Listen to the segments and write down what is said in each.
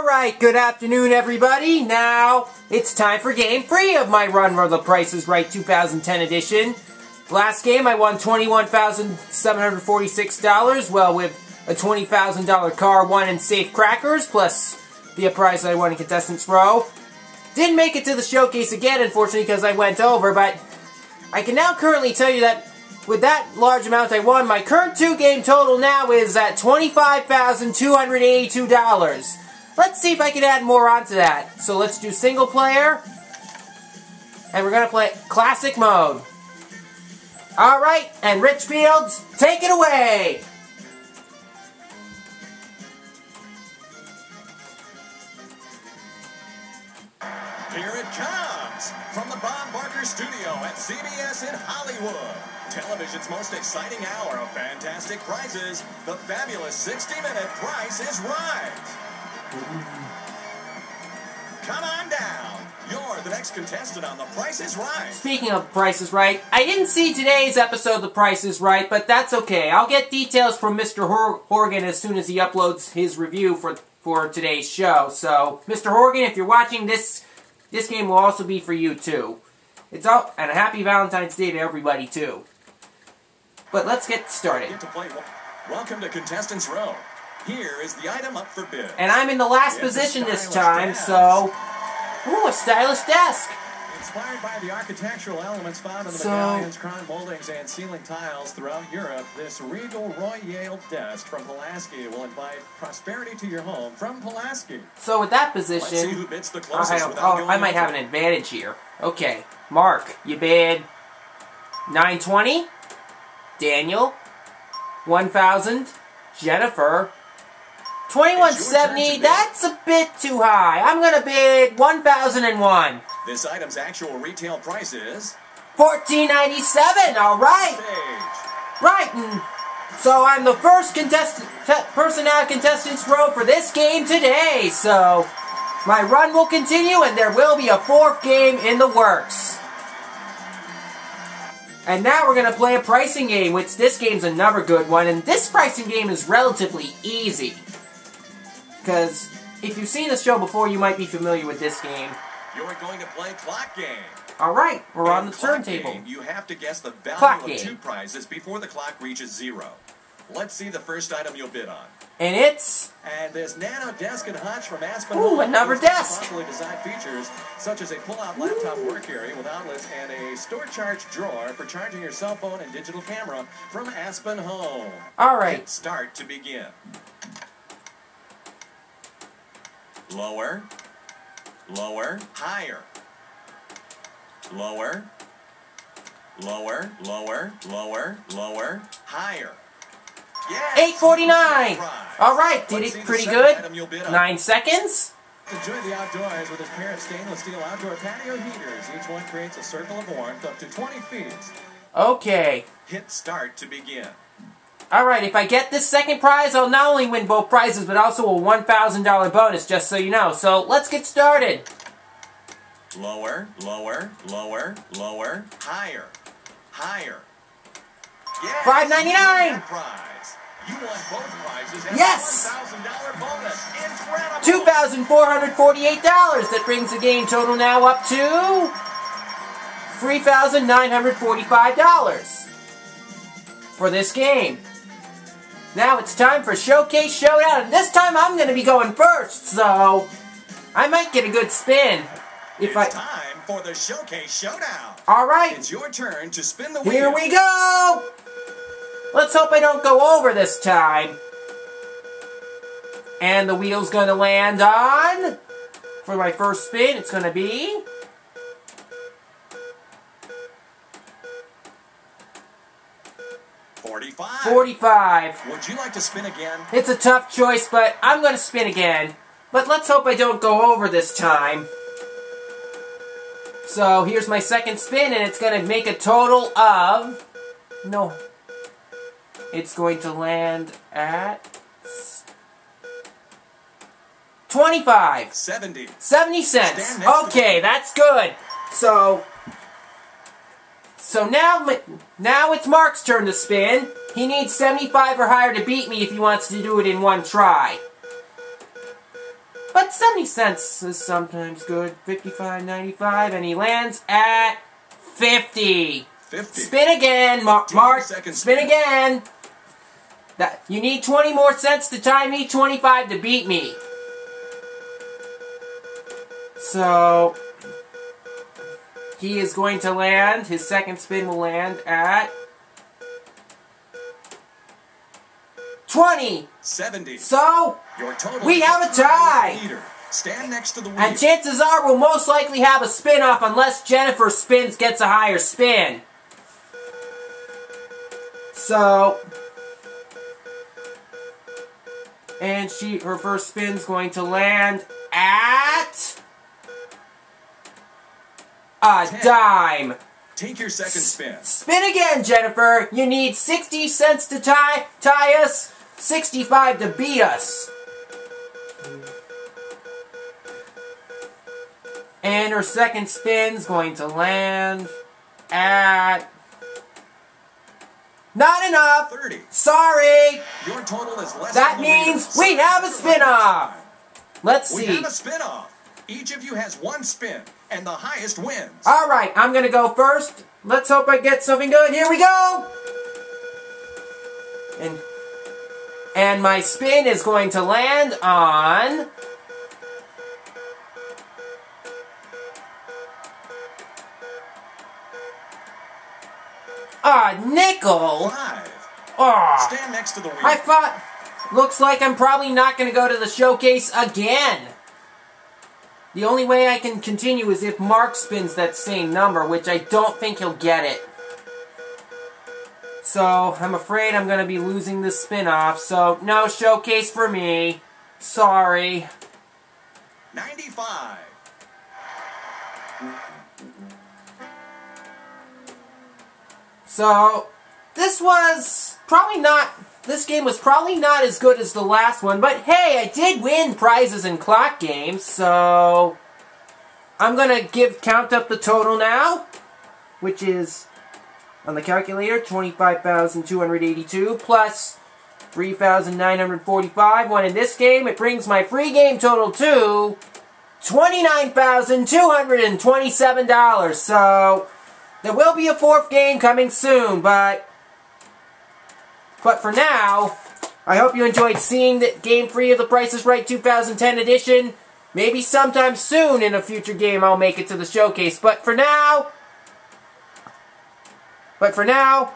Alright, good afternoon everybody. Now, it's time for game 3 of my run for The Price is Right 2010 edition. Last game I won $21,746, well with a $20,000 car, one in safe crackers, plus the prize I won in Contestants Row. Didn't make it to the showcase again, unfortunately, because I went over, but I can now currently tell you that with that large amount I won, my current two-game total now is at $25,282. Let's see if I can add more onto that. So let's do single player, and we're going to play classic mode. Alright, and Rich Fields, take it away! Here it comes from the Bob Barker Studio at CBS in Hollywood. Television's most exciting hour of fantastic prizes, the fabulous 60-minute Price is Right. Come on down. You're the next contestant on The Price is Right. Speaking of Price is Right, I didn't see today's episode of The Price is Right, but that's okay. I'll get details from Mr. Horgan as soon as he uploads his review for today's show. So, Mr. Horgan, if you're watching this game will also be for you, too. It's all, and a happy Valentine's Day to everybody, too. But let's get started. Welcome to Contestants Row. Here is the item up for bid. And I'm in the last position this time, so... Ooh, a stylish desk! Inspired by the architectural elements found in the medallions, crown moldings, and ceiling tiles throughout Europe, this regal royale desk from Pulaski will invite prosperity to your home from Pulaski. So with that position... Let's see who bids the closest I might have an advantage here. Okay, Mark, you bid... 920... Daniel, 1,000, Jennifer, 2170. That's a bit too high. I'm gonna bid 1,001. This item's actual retail price is $14.97. All right, right. And so I'm the first person out of Contestants Row for this game today. So my run will continue, and there will be a fourth game in the works. And now we're going to play a pricing game, which this game's another good one, and this pricing game is relatively easy. Because if you've seen the show before, you might be familiar with this game. You're going to play Clock Game. Alright, we're on the turntable. Game, you have to guess the value of two prizes before the clock reaches zero. Let's see the first item you'll bid on. And it's... And this nano desk and hutch from Aspen Home. Ooh, another desk! ...possibly designed features such as a pull-out laptop work area with outlets and a store charge drawer for charging your cell phone and digital camera from Aspen Home. Alright. Start to begin. Lower. Lower. Higher. Lower. Lower. Lower. Lower. Lower. Higher. Yes. 849. All right, did it pretty good. 9 seconds. Enjoy the outdoors with a pair of stainless steel outdoor patio heaters. Each one creates a circle of warmth up to 20 feet. Okay. Hit start to begin. All right, if I get this second prize, I'll not only win both prizes, but also a $1,000 bonus, just so you know. So let's get started. Lower, lower, lower, lower, higher, higher. Yes, 599. You won both prizes and $1,000 bonus. Incredible. $2,448. That brings the game total now up to $3,945 for this game. Now it's time for Showcase Showdown, and this time I'm going to be going first, so I might get a good spin. It's time for the Showcase Showdown. All right. It's your turn to spin the wheel. Here we go. Let's hope I don't go over this time. And the wheel's going to land on... For my first spin, it's going to be... $45. Would you like to spin again? It's a tough choice, but I'm going to spin again. But let's hope I don't go over this time. So here's my second spin, and it's going to make a total of... No... It's going to land at 25. 70. 70 cents. Okay, that's good. So now it's Mark's turn to spin. He needs 75 or higher to beat me if he wants to do it in one try. But 70 cents is sometimes good. 55.95, and he lands at 50. 50. Spin again, Mark. Spin again. That you need 20 more cents to tie me, 25 to beat me. So he is going to land. His second spin will land at 20. 70. So your total, we have a tie. Stand next to the wheel. And chances are we'll most likely have a spin-off unless Jennifer Spins gets a higher spin. So, and her first spin's going to land at a 10. Dime. Take your second spin. Spin again, Jennifer. You need 60 cents to tie us, 65 to beat us. And her second spin's going to land at... Not enough! 30. Sorry! Your total is less that than means we have a spin-off! Let's see. We have a spin-off. Each of you has one spin, and the highest wins. Alright, I'm gonna go first. Let's hope I get something good. Here we go! And my spin is going to land on... Ah, nickel! Oh, stand next to the wheel. I thought... Looks like I'm probably not going to go to the showcase again. The only way I can continue is if Mark spins that same number, which I don't think he'll get it. So, I'm afraid I'm going to be losing this spin-off, so no showcase for me. Sorry. 95. So, this game was probably not as good as the last one, but hey, I did win prizes in Clock Games, so I'm gonna count up the total now, which is, on the calculator, 25,282 plus 3,945, one in this game, it brings my free game total to $29,227, so... There will be a fourth game coming soon, but for now, I hope you enjoyed seeing the Game 3 of The Price is Right 2010 edition. Maybe sometime soon in a future game I'll make it to the showcase, but for now,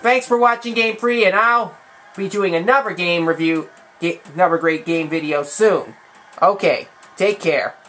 thanks for watching Game 3, and I'll be doing another game review, another great game video soon. Okay, take care.